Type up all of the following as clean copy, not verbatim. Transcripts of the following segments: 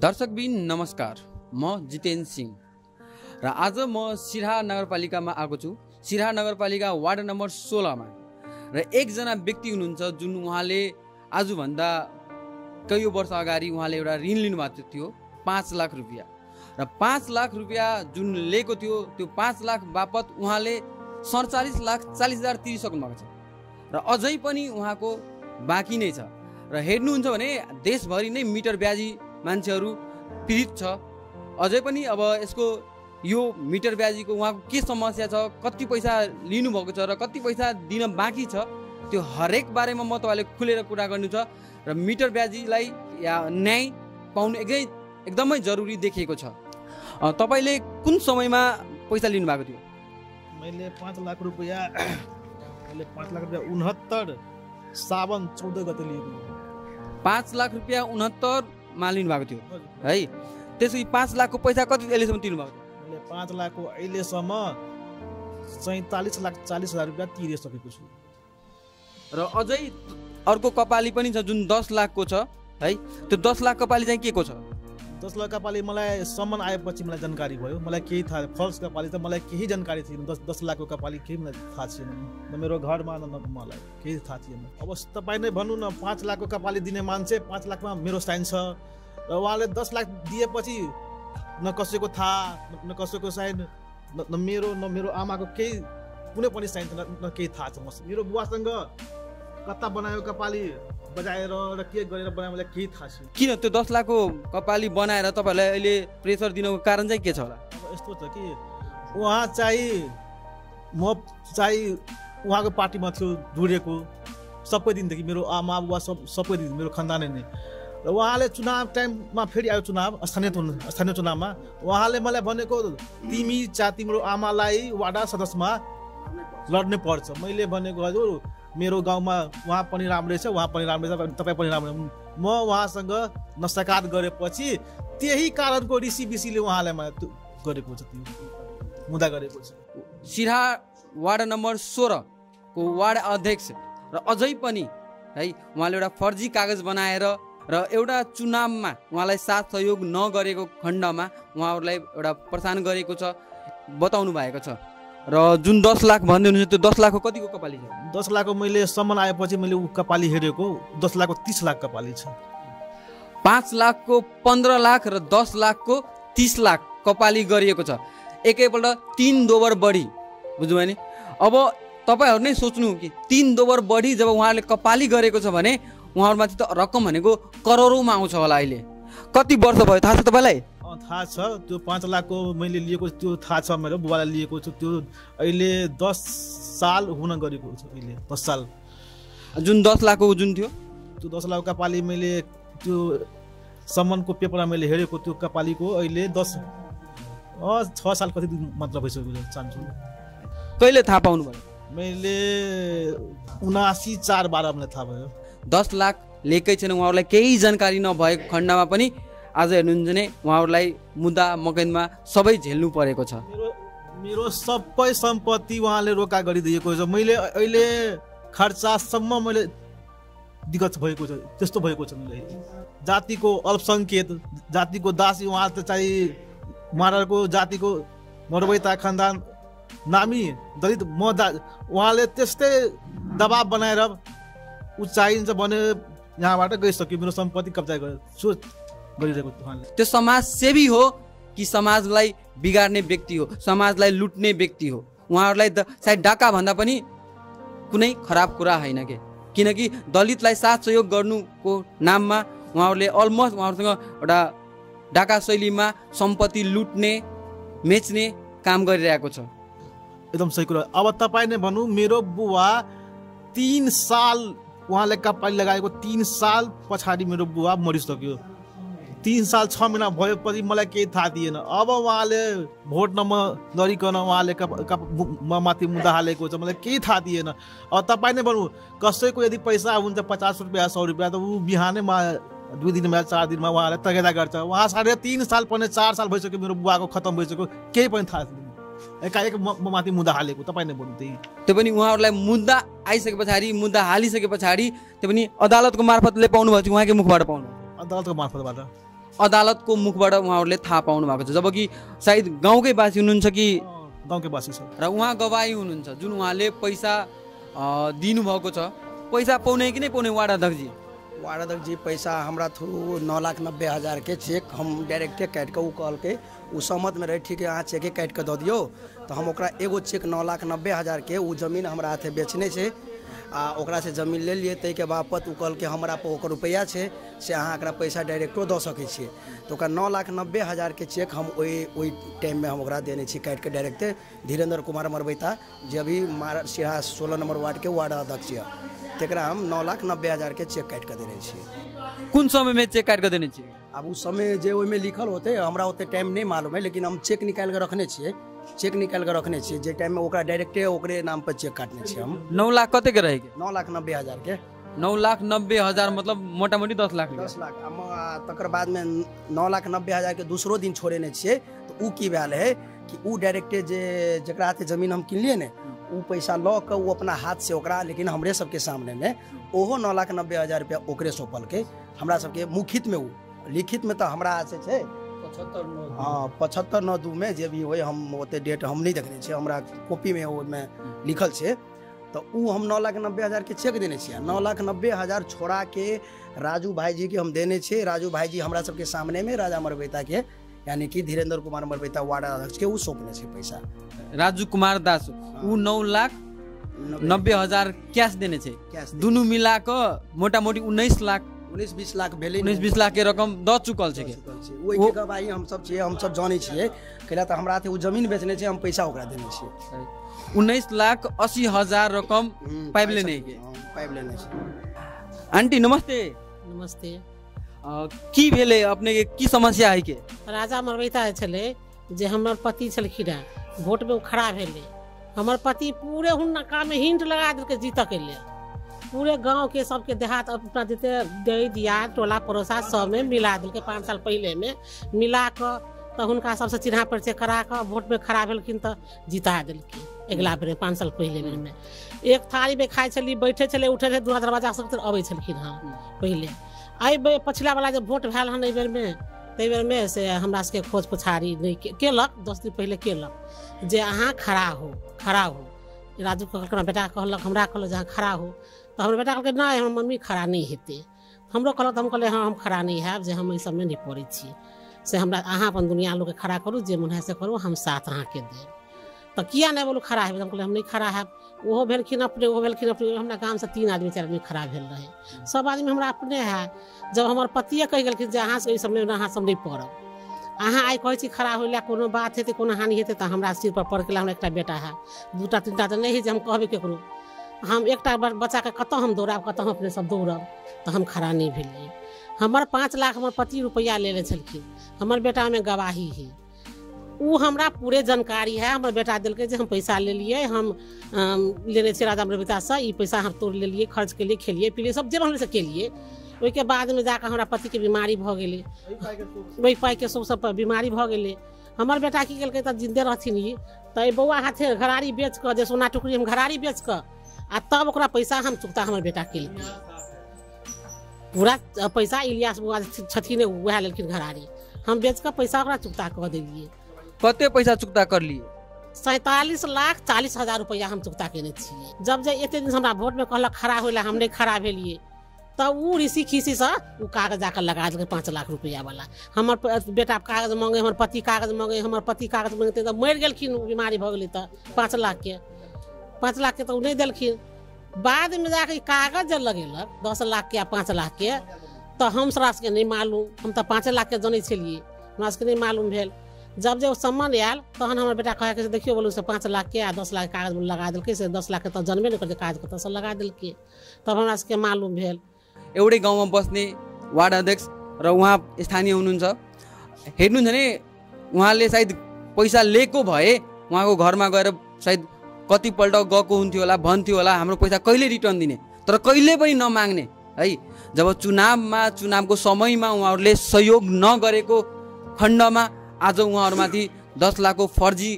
दर्शकबिन नमस्कार, म जितेन सिंह र आज म सिरहा नगरपालिकामा आएको छु। सिरहा नगरपालिका वार्ड नम्बर 16 मा र एकजना व्यक्ति हुनुहुन्छ जुन उहाँले आजभन्दा कयौं वर्ष अगाडि उहाँले एउटा ऋण लिनुभएको थियो 5 लाख रुपैयाँ र 5 लाख रुपैयाँ जुन लिएको थियो त्यो 5 लाख बापत उहाँले 47 लाख 40 हजार तिरिसक्नु भएको छ र अझै पनि उहाँको बाँकी नै छ। र हेर्नुहुन्छ भने देशभरि नै मिटर ब्याजी मान्छेहरू पीडित छ। अझै पनि अब यसको यो मिटर ब्याजी को उहाँको के समस्या छ, कति पैसा लिनुभएको छ र कति पैसा दिन बाँकी छ त्यो हरेक बारेमा म तपाईँले खुलेर कुरा गर्नु छ र मिटर ब्याजीलाई या न्याय पाउनु एकदमै जरुरी देखिएको छ। तपाईँले कुन समयमा पैसा लिनुभएको थियो? मैले 5 लाख रुपैयाँ 5 लाख रुपैयाँ 69 सावन 14 गते लिएको थिएँ। 5 लाख रुपैयाँ 69 मा लिनुभएको थियो है। त्यसपछि 5 लाखको पैसा कति अहिलेसम्म तिर्नुभएको? 5 लाखको अहिलेसम्म 47 लाख 40 हजार रुपैयाँ तिरिसकेको छु र अझै अर्को कपाली पनि छ जुन 10 लाखको छ है। त्यो 10 लाख कपाली चाहिँ के को छ? 10 लाख कपाली मलाई सम्मान आएपछि मलाई जानकारी भयो, मलाई केही थाहा फल्स कपाली त मलाई केही जानकारी थिएन। 10 लाखको कपाली केही मलाई थाहा थिएन, मेरो घरमा मलाई केही थाहा थिएन। अब तपाईँ नै भन्नु न, 5 लाखको कपाली दिने मान्छे 5 लाखमा मेरो साइन छ र उहाँले 10 लाख दिएपछि न कसैको थाहा, न कसैको साइन, न मेरो न मेरो आमाको केही कुनै पनि साइन थिएन, न केही थाहा छ मसँग। मेरो बुवासँग कता बनायो कपाली बजाएर र के गरेर बनायो मलाई केही थाहा छैन। किन त्यो 10 लाखको कपाली बनाएर तपाईँहरूलाई अहिले प्रेसर दिनुको कारण चाहिँ के छ होला? अब यस्तो छ कि उहाँ चाहिँ उहाँको पार्टीमा थियो जुडेको सबै दिनदेखि, मेरो आमा बुवा सबै दिन मेरो खानदानै नै। र उहाँले चुनाव टाइममा फेरि आयो, चुनाव स्थानीय चुनावमा उहाँले मलाई भनेको तिमी तिम्रो आमालाई वाडा सदस्यमा लड्ने पर्छ। मैले भनेको हजुर मेरो गाउँमा उहाँ पनि राम्रै छ, उहाँ पनि राम्रै छ, तपाईँ पनि राम्रो। म उहाँसँग नसाकात गरेपछि त्यही कारणको ऋषिबिसीले उहाँलाई मलाई गरेको छ, त्यो मुद्दा गरेको छ। सिरहा वार्ड नम्बर 16 को वार्ड अध्यक्ष र अझै पनि है उहाँले एउटा फर्जी कागज बनाएर र एउटा चुनावमा उहाँलाई साथ सहयोग नगरेको खण्डमा उहाँहरूलाई एउटा परेशान गरेको छ बताउनु भएको छ। र जुन 10 लाख भन्दै हुनुहुन्छ त्यो 10 लाखको कतिको कपाली छ? 10 लाखको मैले सम्मान आएपछि मैले ऊ कपाली हेरेको 10 लाखको 30 लाख कपाली छ। 5 लाखको 15 लाख र 10 लाखको 30 लाख कपाली गरिएको छ, एकैपल्ट 3 दोबर बढी। बुझ्नुभयो नि? अब तपाईँहरू नै सोच्नु कि 3 दोबर बढी जब उहाँहरूले कपाली गरेको छ भने उहाँहरूमाथि त रकम भनेको करोडौँमा आउँछ होला। अहिले कति वर्ष भयो थाहा छ तपाईँलाई? थाहा छ, त्यो 5 लाखको मैले लिएको त्यो थाहा छ, मेरो बुबालाई लिएको छु त्यो। अहिले 10 साल हुन गरेको छ, अहिले 10 साल। जुन 10 लाखको जुन थियो त्यो 10 लाखको कपाली मैले त्यो सम्मानको पेपरमा मैले हेरेको त्यो कपालीको अहिले 6 साल कति मात्र भइसकेको चाहन्छु। कहिले थाहा पाउनु भयो? मैले 79 4 12 मलाई थाहा भयो। 10 लाख लिएकै छैन उहाँहरूलाई केही जानकारी नभएको खण्डमा पनि आज हेर्नुहुन्छ भने उहाँहरूलाई मुद्दा मकैनमा सबै झेल्नु परेको छ। मेरो सबै सम्पत्ति उहाँले रोका गरिदिएको छ। मैले अहिले खर्चासम्म मैले दिक्कत भएको छ, त्यस्तो भएको छ। मैले जातिको अल्पसङ्ख्यक जातिको दासी उहाँ त चाहिँ मारको जातिको मरबैता खानदान नामी दलित म उहाँले त्यस्तै दबाब बनाएर चाहिन्छ भने यहाँबाट गइसक्यो, मेरो सम्पत्ति कब्जा गर्यो गरिरहेको। त्यो समाजसेवी हो कि समाजलाई बिगार्ने व्यक्ति हो, समाजलाई लुट्ने व्यक्ति हो? उहाँहरूलाई सायद डाका भन्दा पनि कुनै खराब कुरा होइन के, किनकि दलितलाई साथ सहयोग गर्नुको नाममा उहाँहरूले अलमोस्ट उहाँहरूसँग एउटा डाका शैलीमा सम्पत्ति लुट्ने मेच्ने काम गरिरहेको छ। एकदम सही कुरा। अब तपाईँ नै भन्नु, मेरो बुवा 3 साल उहाँले कपाली लगाएको 3 साल पछाडि मेरो बुवा मरिसक्यो। 3 साल 6 महिना भएपछि मलाई केही थाहा दिएन। अब उहाँले भोट नलडिकन उहाँले माथि मुद्दा हालेको छ, मलाई केही थाहा दिएन। अब तपाईँ नै भन्नु, कसैको यदि पैसा हुन्छ 50 रुपियाँ 100 रुपियाँ त ऊ बिहानैमा 2 दिनमा 4 दिनमा उहाँलाई तगेदा गर्छ। उहाँ 3.5 साल पनि 4 साल भइसक्यो मेरो बुवाको खत्तम भइसक्यो, केही पनि थाहा छैन। एकाएक माथि मुद्दा हालेको तपाईँ नै भन्नु। त्यो पनि उहाँहरूलाई मुद्दा आइसके पछाडि, मुद्दा हालिसके पछाडि, त्यो पनि अदालतको मार्फतले पाउनु भएको, उहाँकै मुखबाट पाउनु अदालतको मार्फतबाट। अदालत को मुखबाट उहाँहरूले थाहा पाउनु भएको छ, जबकि सायद गाउँकै बासी हुनुहुन्छ कि गाउँकै बासी छ र उहाँ गवाही हुनुहुन्छ जुन उहाँले पैसा दिनुभएको छ। पैसा पाउने कि नै पाउने वाडाध्यक्षजी? वाडाध्यक्षजी पैसा हमरा थ्रू 9,90,000 के चेक हम डायरेक्टे काटिक उ कल के उ सहमत में रहे ठीक है अहाँ चेके काटिक दऽ दियौ तो हम ओकरा एगो चेक 9,90,000 के उ जमीन हमरा हाथे बेचने से आ से जमीन ले लिए तै के बापत उ कल के हमरा पर रुपया है से अहाँ एक पैसा डायरेक्टो दऽ सकै छियै तो 9,90,000 के चेक हम ओई टाइम में हम देने छी काटिक डायरेक्टे धीरेन्द्र कुमार मरबैता जे अभी सिरहा 16 नंबर वार्ड के वार्ड अध्यक्ष है तेरा हम 9,90,000 के चेक काटिक देने छी। कुन समय में चेक काटिक देने छी? अब उस समय जे ओहिमे लिखल होते हमरा ओते टाइम नहीं मालूम है, लेकिन हम चेक निकाल के रखने छी जे टाइम में डायरेक्टे ओकरे नाम पर चेक काटने छी हम। 9 लाख कते के रहे के? 9,90,000 के। 9,90,000 मतलब मोटामोटी 10 लाख। तकर बाद में 9,90,000 के दूसरो दिन छोड़ेने छी तो उ की भेल है कि उ डायरेक्टे जकरा हाथे जमीन हम किनलिए ने उ पैसा ल के उ अपना हाथ से ओकरा, लेकिन हमरे सबके सामने में ओहो 9,90,000 रुपया ओकरे सौंपल के हमरा सबके मुखित में उ लिखित में तो हमरा से छे 75/2 में जे भी हो हम ओते डेट हम नहीं देखने छे हमरा कॉपी में ओमे लिखल छे तो उ हम 9,90,000 के चेक देने छे। 9,90,000 छोड़ा के राजू भाई जी के हम देने छे। राजू भाई जी हमरा सबके सामने में राजा मरबैता के यानी कि धीरेन्द्र कुमार मरबैता वार्ड अध्यक्ष के उ सौंपने छे पैसा। राजू कुमार दास उ 9,90,000 कैश देने छे, दोनों मिला के मोटामोटी 19-20 लाख के रकम द चुकल छे। ओहि के गवाही हम सब जानै छियै कैला त हमरा थे उ जमीन बेचने छे हम पैसा ओकरा देने छियै 19,80,000 रकम पाइब लेने छे। आंटी नमस्ते। नमस्ते। की भेले अपने के की समस्या है के? राजा मरबैता छले जे हमर पति छलखिन है वोट में खड़ा भेले हमर पति पूरे हुनका में हिंट लगा देलके जीत के लिए पूरे गांव के सबके देहात अपना देते दे दिया टोला पड़ोसा सब में मिला दिल के 5 साल पहले में मिला कर तो हुनका सबसे चिन्हा परिचय करा कर वोट में खड़ा भेलखिन तो जिता दिलखिन अगला बेर 5 साल पहले में। एक थाली में खाए छली बैठे छले उठे रहे दुआ दरवाजा सब तरफ अबै छलखिन हम पहले अबे पछिला वाला जब वोट भेल हन एहि बेर में से हमरा सबके खोज पुछारी नहीं केलक 10 दिन पहले केलक जे अहाँ खड़ा हो राजू कहलक बेटा कहलक हमरा कहलक जहाँ खड़ा हो तो हमर बेटा कहलक नहीं हमर मम्मी खड़ा नहीं हेतै हमरो कहलक हम कहलिए हाँ हम खड़ा नहीं हैब जे हम ई सबमे नहीं पड़ै छी से हमरा अहाँ अपन दुनिया लोकके खड़ा करू जे मन है से करू हम साथ अहाँके देब तो किया नहीं बोलू खड़ा हेब हम कहलिए हम नहीं खड़ा हैब। ओहो भेलखिन अपने हमरा गाम से 3 आदमी 4 आदमी खड़ा भेल रहे सब आदमी हमरा अपने है। जब हमर पतिए कहि गेलखिन जे अहाँ से ई सबमे अहाँ सब नहीं पड़ब अहाँ आई कहे खड़ा हो कोनो बात हेतै कोनो हानि हेतै तो हमरा सिर पर पड़ के हमरा एक बेटा है 2-3 टा तो नहीं है हम कहबे ककरो हम एक बच्चा के कतौ हम दौड़ब कतौ हम अपने सब दौड़ब तो हम खड़ा नहीं भेलिए। हमर 5 लाख हमर पति रुपया लेने छलखिन हमर बेटा में गवाही है उ हमरा पूरे जानकारी है। हमर बेटा दिलके जे हम पैसा ले लिए हम लेने छे राजा मरबैता से ई पैसा हम तोड़ ले लिए खर्च के लिए खेलिए पीलिए सब जे हमने से केलिए ओके बाद में जाकर हमरा पति के बीमारी भ गेले वही पाई के सब सब बीमारी भ गेले। हमर बेटा की केलकै त जिंदे रहथिन ई त बौआ हाथे घरारी बेच क जे सोना टुकड़ी हम घरारी बेच क आ तब ओकरा पैसा हम चुकता हमर बेटा के पूरा पैसा इलियास बुआ छथिन वह लेलखिन घरारी हम बेच के पैसा ओकरा चुकता क देलिए। कते पैसा चुकता कर लिए? 47,40,000 रुपया हम चुकता केने छी। जब जे एते दिन हमरा वोट में कहलक खड़ा होइला हम नहीं खड़ा भेलिए तब उ ऋषि खीसी से उ कागज जाकर लगा देलकै 5 लाख रुपया वाला। हमर बेटा कागज मांगे हमर पति कागज मांगे हमर पति कागज मांगते तो मर गेलखिन बीमारी भ गेलै त 5 लाख के तो नहीं दिलखिन। बाद में जाके कागज जब लगेलक 10 लाख के 5 लाख के तो हम सबके नहीं मालूम हम तो 5 लाख के जाने छलिए हमरा सबके नहीं मालूम भेल। जब जब सम्मान आयल तहन हमर बेटा कहे के देखियो बोलू से 5 लाख के आ 10 लाख के कागज लगा दिलकै से 10 लाख के तो जनबे नहीं करते कागज कतऽ से लगा दिलकै तब हमरा सबके मालूम भेल। एउटै गाउँमा बस्ने वार्ड अध्यक्ष र उहाँ स्थानीय हुनुहुन्छ हेर्नुहुन्छ नि उहाँले सायद पैसा लिएको भए उहाँको घरमा गएर सायद कतिपल्ट गएको हुन्थ्यो होला भन्थ्यो होला हाम्रो पैसा कहिले रिटर्न दिने तर कहिले पनि नमाग्ने है। जब चुनावको समयमा उहाँहरूले सहयोग नगरेको खण्डमा आज उहाँहरूमाथि 10 लाखको फर्जी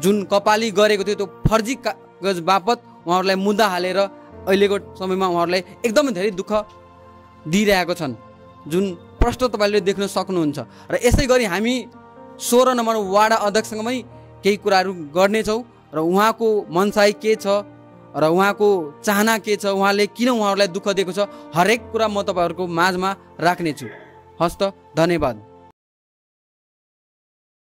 जुन कपाली गरेको थियो त्यो फर्जी कागज बापत उहाँहरूलाई मुद्दा हालेर अहिलेको समयमा उहाँहरूलाई एकदमै धेरै दुःख दिइरहेको छन् जुन प्रश्न तपाईले देख्न सक्नुहुन्छ र यसै गरी हामी 16 नम्बर वार्ड अध्यक्षसँगै केही कुराहरू गर्नेछौं र उहाँको मनसाई के छ र उहाँको चाहना के छ, उहाँले किन उहाँहरूलाई दुःख दिएको छ, हरेक कुरा म तपाईहरुको माझमा राख्नेछु। हस्त धन्यवाद।